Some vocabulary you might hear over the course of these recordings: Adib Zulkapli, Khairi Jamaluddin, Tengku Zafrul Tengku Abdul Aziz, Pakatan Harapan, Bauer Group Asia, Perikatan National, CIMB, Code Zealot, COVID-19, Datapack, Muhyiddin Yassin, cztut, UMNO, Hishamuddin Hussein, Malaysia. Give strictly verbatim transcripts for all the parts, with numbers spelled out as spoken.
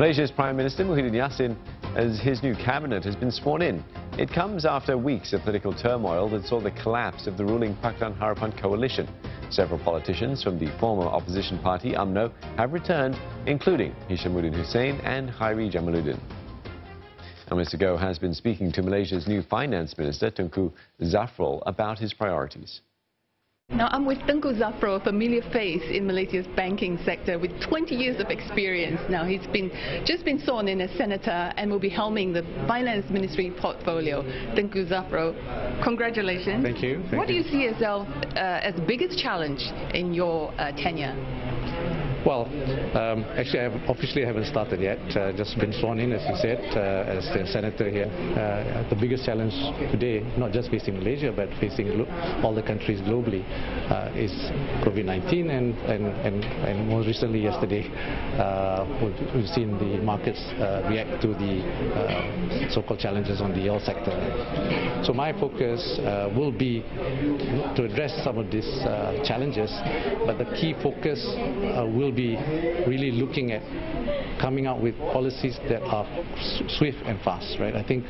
Malaysia's Prime Minister Muhyiddin Yassin as his new cabinet has been sworn in. It comes after weeks of political turmoil that saw the collapse of the ruling Pakatan Harapan coalition. Several politicians from the former opposition party U M N O have returned, including Hishamuddin Hussein and Khairi Jamaluddin. And Mister Goh has been speaking to Malaysia's new finance minister, Tengku Zafrul, about his priorities. Now, I'm with Tengku Zafrul, a familiar face in Malaysia's banking sector with twenty years of experience. Now, he's been just been sworn in as senator and will be helming the finance ministry portfolio. Tengku Zafrul, congratulations. Thank you. Thank what you. do you see yourself uh, as the biggest challenge in your uh, tenure? Well, um, actually, I have, obviously I haven't started yet. Uh, just been sworn in, as you said, uh, as the senator here. Uh, the biggest challenge today, not just facing Malaysia, but facing all the countries globally, uh, is COVID nineteen, and, and, and, and more recently yesterday, uh, we've seen the markets uh, react to the uh, so-called challenges on the oil sector. So my focus uh, will be to address some of these uh, challenges, but the key focus uh, will be really looking at coming out with policies that are swift and fast, right? I think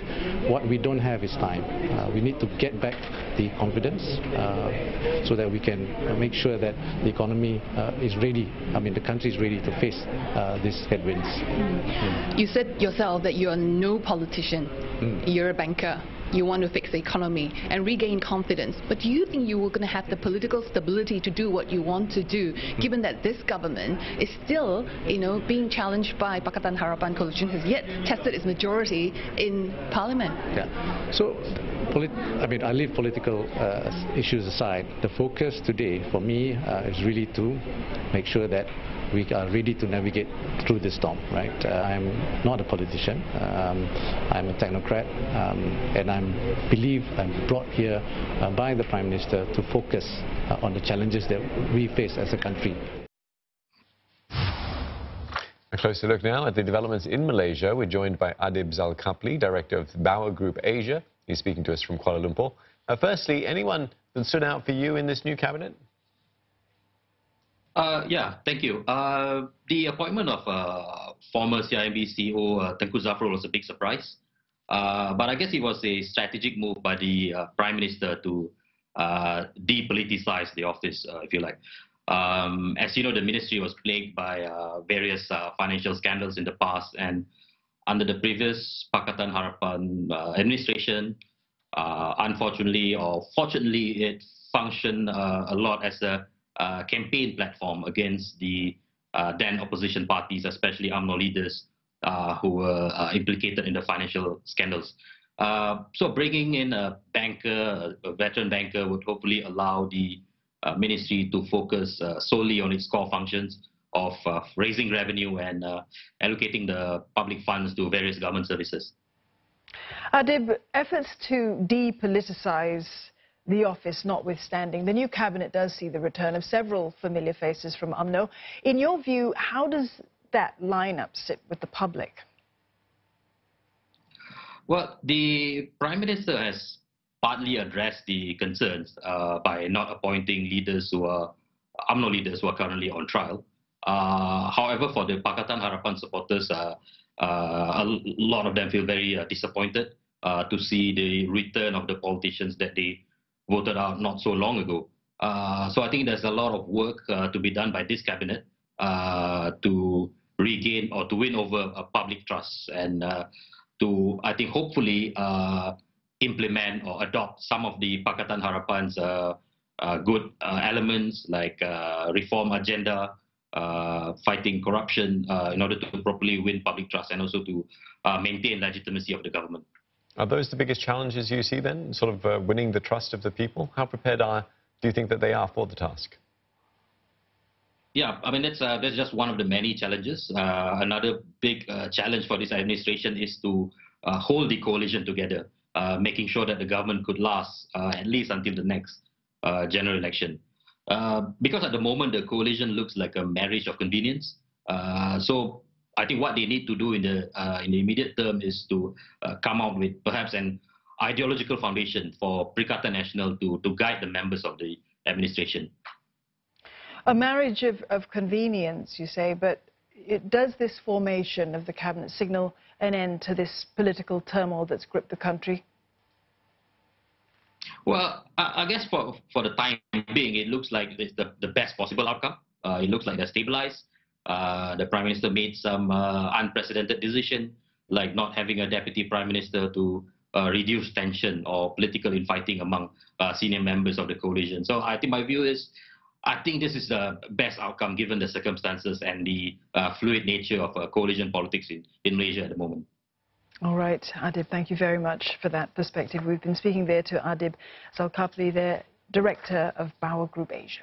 what we don't have is time. Uh, we need to get back the confidence uh, so that we can make sure that the economy uh, is ready, I mean the country is ready to face uh, these headwinds. Mm. Mm. You said yourself that you're no politician, mm. you're a banker. You want to fix the economy and regain confidence. But do you think you were going to have the political stability to do what you want to do, given that this government is still, you know, being challenged by Pakatan Harapan coalition, has yet tested its majority in parliament? Yeah. So, I mean, I leave political uh, issues aside. The focus today for me uh, is really to make sure that we are ready to navigate through this storm, right? Uh, I'm not a politician, um, I'm a technocrat, um, and I believe I'm brought here uh, by the Prime Minister to focus uh, on the challenges that we face as a country. A closer look now at the developments in Malaysia. We're joined by Adib Zulkapli, Director of Bauer Group Asia. He's speaking to us from Kuala Lumpur. Uh, firstly, anyone that stood out for you in this new cabinet? Uh, yeah, thank you. Uh, the appointment of uh, former C I M B C E O uh, Tengku Zafrul was a big surprise. Uh, but I guess it was a strategic move by the uh, Prime Minister to uh, depoliticize the office, uh, if you like. Um, as you know, the ministry was plagued by uh, various uh, financial scandals in the past, and under the previous Pakatan Harapan uh, administration, uh, unfortunately or fortunately, it functioned uh, a lot as a Uh, campaign platform against the uh, then opposition parties, especially U M N O leaders uh, who were uh, implicated in the financial scandals. Uh, so bringing in a banker, a veteran banker, would hopefully allow the uh, ministry to focus uh, solely on its core functions of uh, raising revenue and uh, allocating the public funds to various government services. Adib, efforts to depoliticize the office notwithstanding, the new cabinet does see the return of several familiar faces from U M N O. In your view, how does that lineup sit with the public? Well, the Prime Minister has partly addressed the concerns uh, by not appointing leaders who are U M N O leaders who are currently on trial. Uh, however, for the Pakatan Harapan supporters, uh, uh, a lot of them feel very uh, disappointed uh, to see the return of the politicians that they voted out not so long ago. Uh, so I think there's a lot of work uh, to be done by this cabinet uh, to regain or to win over uh, public trust and uh, to, I think, hopefully uh, implement or adopt some of the Pakatan Harapan's uh, uh, good uh, elements like uh, reform agenda, uh, fighting corruption uh, in order to properly win public trust and also to uh, maintain legitimacy of the government. Are those the biggest challenges you see then, sort of uh, winning the trust of the people? How prepared are, do you think that they are for the task? Yeah, I mean, that's, uh, that's just one of the many challenges. Uh, another big uh, challenge for this administration is to uh, hold the coalition together, uh, making sure that the government could last uh, at least until the next uh, general election. Uh, because at the moment, the coalition looks like a marriage of convenience. Uh, so I think what they need to do in the uh, in the immediate term is to uh, come out with perhaps an ideological foundation for Perikatan National to, to guide the members of the administration. A marriage of, of convenience, you say, but It, does this formation of the cabinet signal an end to this political turmoil that's gripped the country? Well, I, I guess for, for the time being, it looks like it's the, the best possible outcome. Uh, it looks like they're stabilized. Uh, the Prime Minister made some uh, unprecedented decision, like not having a Deputy Prime Minister to uh, reduce tension or political infighting among uh, senior members of the coalition. So I think my view is, I think this is the best outcome given the circumstances and the uh, fluid nature of uh, coalition politics in, in Malaysia at the moment. All right, Adib, thank you very much for that perspective. We've been speaking there to Adib Zulkapli, the Director of Bauer Group Asia.